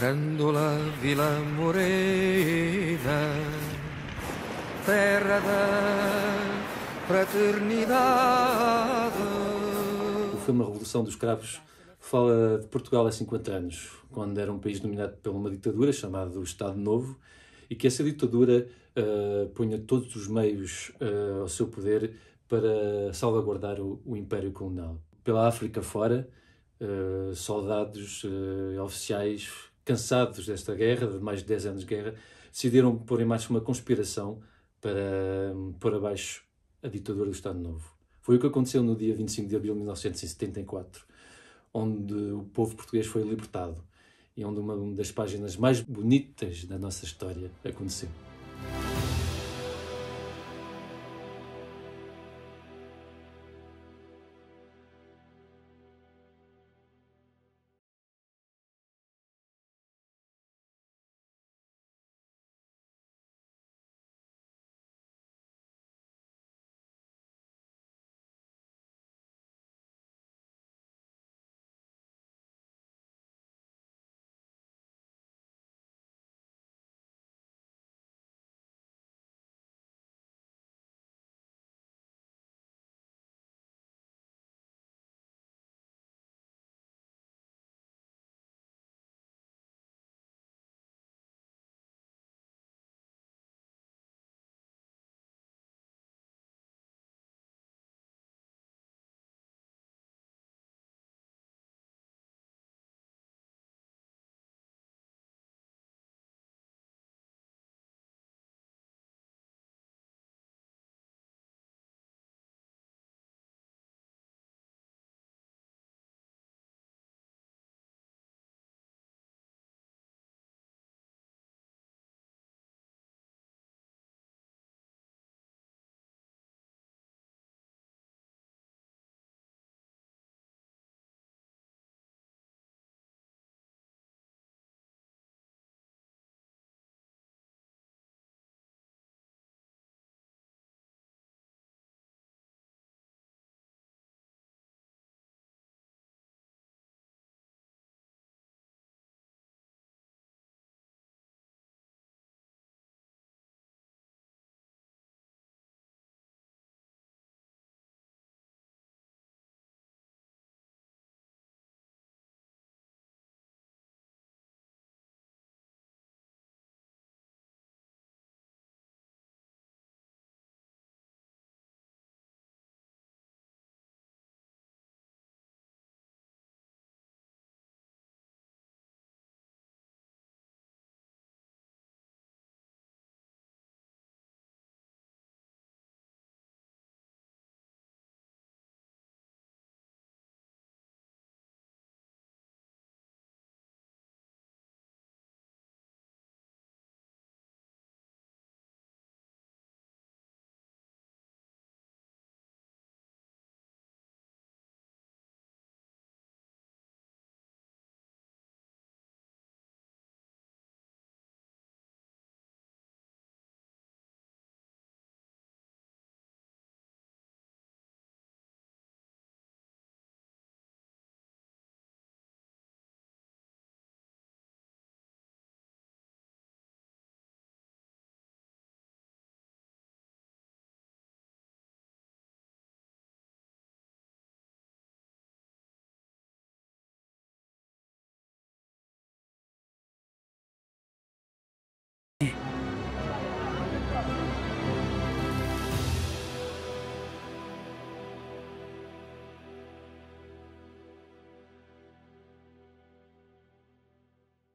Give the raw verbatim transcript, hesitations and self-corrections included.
Grândola, Vila Moreira, terra da fraternidade. O filme A Revolução dos Cravos fala de Portugal há cinquenta anos, quando era um país dominado por uma ditadura chamada do Estado Novo, e que essa ditadura uh, punha todos os meios uh, ao seu poder para salvaguardar o, o Império Colonial. Pela África fora, uh, soldados uh, oficiais, cansados desta guerra, de mais de dez anos de guerra, decidiram pôr em marcha uma conspiração para um, pôr abaixo a ditadura do Estado Novo. Foi o que aconteceu no dia vinte e cinco de abril de mil novecentos e setenta e quatro, onde o povo português foi libertado e onde uma das páginas mais bonitas da nossa história aconteceu.